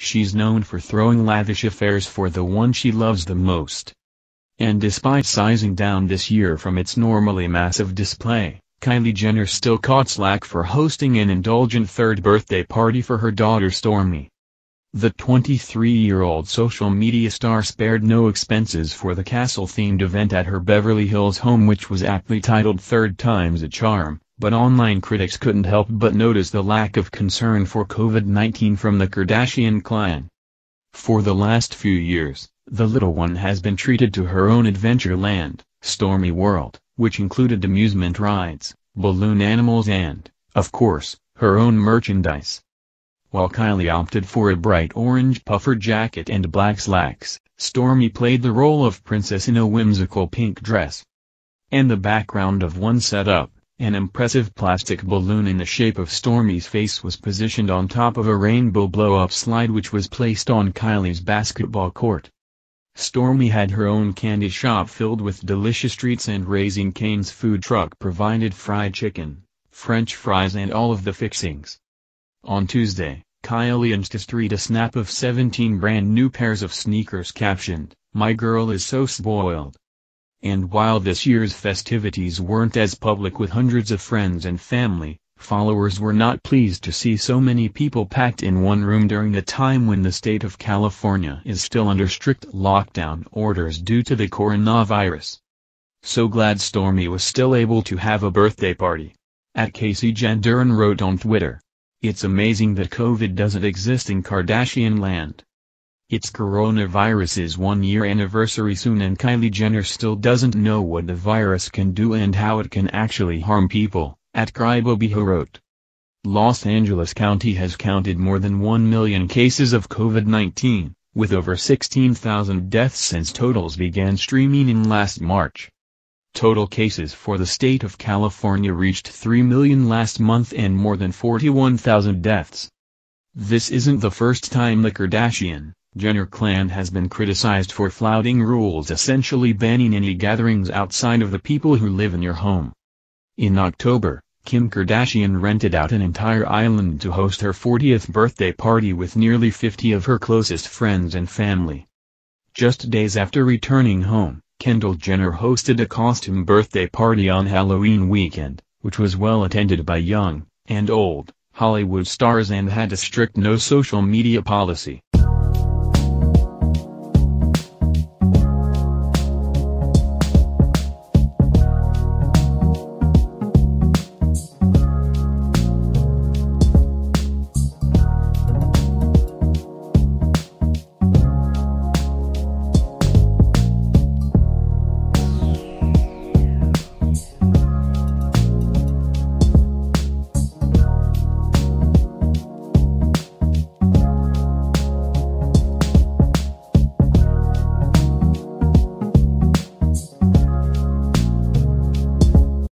she's known for throwing lavish affairs for the one she loves the most. And despite sizing down this year from its normally massive display, Kylie Jenner still caught slack for hosting an indulgent third birthday party for her daughter Stormi. The 23-year-old social media star spared no expenses for the castle-themed event at her Beverly Hills home, which was aptly titled "Third Time's a Charm," but online critics couldn't help but notice the lack of concern for COVID-19 from the Kardashian clan. For the last few years, the little one has been treated to her own adventure land, Stormi World, which included amusement rides, balloon animals and, of course, her own merchandise. While Kylie opted for a bright orange puffer jacket and black slacks, Stormi played the role of princess in a whimsical pink dress. In the background of one setup, an impressive plastic balloon in the shape of Stormi's face was positioned on top of a rainbow blow-up slide, which was placed on Kylie's basketball court. Stormi had her own candy shop filled with delicious treats, and Raising Cane's food truck provided fried chicken, French fries and all of the fixings. On Tuesday, Kylie Insta-streeted a snap of 17 brand new pairs of sneakers captioned, "My girl is so spoiled." And while this year's festivities weren't as public with hundreds of friends and family, followers were not pleased to see so many people packed in one room during a time when the state of California is still under strict lockdown orders due to the coronavirus. So glad Stormi was still able to have a birthday party. At Casey Jan Duren wrote on Twitter, "It's amazing that COVID doesn't exist in Kardashian land. It's coronavirus's one-year anniversary soon, and Kylie Jenner still doesn't know what the virus can do and how it can actually harm people." At Cribo Beho wrote, "Los Angeles County has counted more than 1 million cases of COVID-19, with over 16,000 deaths since totals began streaming in last March. Total cases for the state of California reached 3 million last month and more than 41,000 deaths." This isn't the first time the Kardashian-Jenner clan has been criticized for flouting rules essentially banning any gatherings outside of the people who live in your home. In October, Kim Kardashian rented out an entire island to host her 40th birthday party with nearly 50 of her closest friends and family. Just days after returning home, Kendall Jenner hosted a costume birthday party on Halloween weekend, which was well attended by young and old Hollywood stars and had a strict no social media policy.